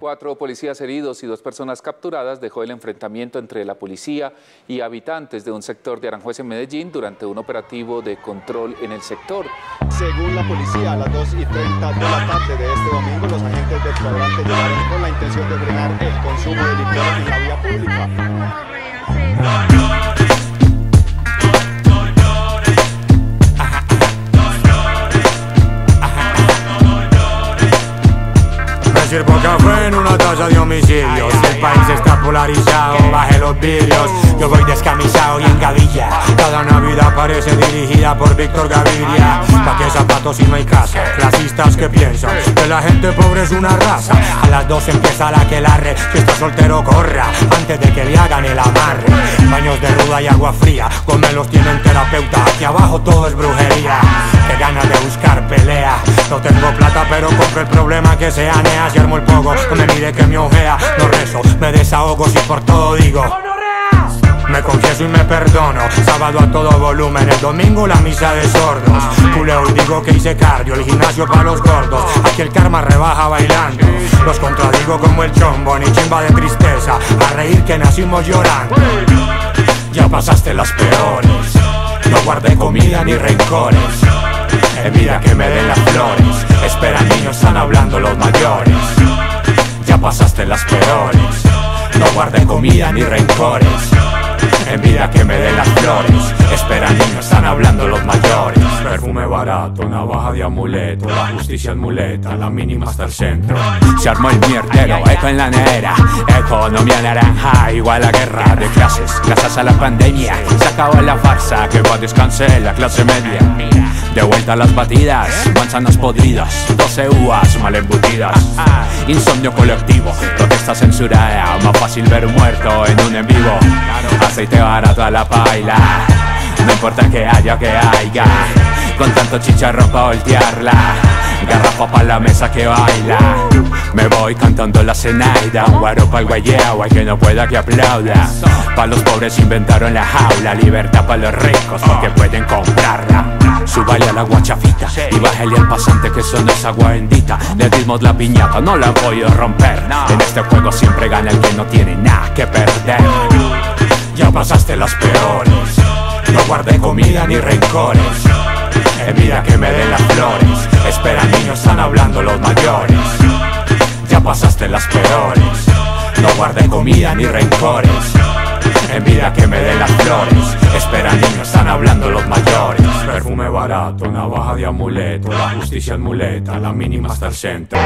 4 policías heridos y 2 personas capturadas dejó el enfrentamiento entre la policía y habitantes de un sector de Aranjuez en Medellín durante un operativo de control en el sector. Según la policía, a las 2:30 de la tarde de este domingo, los agentes del cuadrante llegaron con la intención de frenar el consumo de licor en la vía pública. Sirvo café en una taza de homicidios. El país está polarizado, baje los vidrios. Yo voy descamisado y en gavilla. Cada Navidad parece dirigida por Víctor Gaviria. ¿Pa' qué zapatos si no hay casa? Clasistas que piensan que la gente pobre es una raza. A las 12 empieza la aquelarre. Que está soltero corra antes de que le hagan el amarre. Baños de ruda y agua fría, con me los tienen terapeuta. Aquí abajo todo es brujería. Qué ganas de buscar pelea. No tengo plata pero compro el problema que se anea. Si armo el pogo, no me mire que me ojea. No rezo, me desahogo, si por todo digo me confieso y me perdono. Sábado a todo volumen, el domingo la misa de sordos. Culeo y digo que hice cardio, el gimnasio para los gordos. Aquí el karma rebaja bailando. Los contradigo como el chombo, ni chimba de tristeza. A reír que nacimos llorando. Ya pasaste las peores. No guardé comida ni rencores. Mira que me den las flores. Espera niños, están hablando los mayores. Ya pasaste las peores. No guarden comida ni rencores. Mira que me den las flores. Espera niños, están hablando los mayores. Perfume barato, navaja de amuleto. La justicia es muleta, la mínima hasta el centro. Se armó el mierdero, eco en la nevera. Economía naranja, igual a guerra de clases, gracias a la pandemia. Se acabó la farsa, que va descanse la clase media. De vuelta a las batidas, manzanas podridas, 12 uvas mal embutidas. Insomnio colectivo, protesta censurada, más fácil ver un muerto en un en vivo. Aceite barato a la paila, no importa que haya o que haya. Con tanto chicharrón pa' voltearla, garrafa pa' la mesa que baila. Me voy cantando la cenaida, un guaro pa'l guayao, hay que no pueda que aplauda. Pa' los pobres inventaron la jaula, libertad pa' los ricos porque pueden comprarla. Súbale a la guachafita y bájale al pasante que eso no es agua bendita. Le dimos la piñata, no la voy a romper. En este juego siempre gana el que no tiene nada que perder. Ya pasaste las peores. No guardé comida ni rencores. Mira que me den las flores. Espera niños, están hablando los mayores. Ya pasaste las peores. No guardé comida ni rencores. Mira que me den las flores. Espera niños, están hablando los mayores. Perfume barato, navaja de amuleto. La justicia es muleta, la mínima hasta el centro.